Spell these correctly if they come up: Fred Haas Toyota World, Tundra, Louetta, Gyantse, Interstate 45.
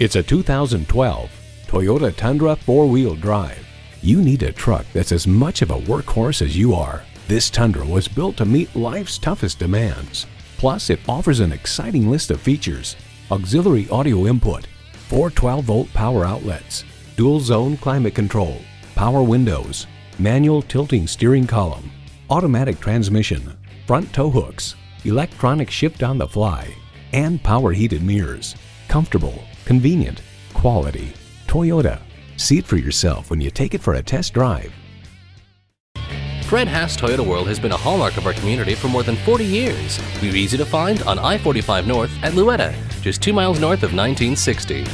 It's a 2012 Toyota Tundra 4-wheel drive. You need a truck that's as much of a workhorse as you are. This Tundra was built to meet life's toughest demands. Plus, it offers an exciting list of features: auxiliary audio input, 4 12-volt power outlets, dual-zone climate control, power windows, manual tilting steering column, automatic transmission, front tow hooks, electronic shift on the fly, and power heated mirrors. Comfortable, convenient, quality. Toyota. See it for yourself when you take it for a test drive. Fred Haas Toyota World has been a hallmark of our community for more than 40 years. We're easy to find on I-45 North at Louetta, just 2 miles north of 1960.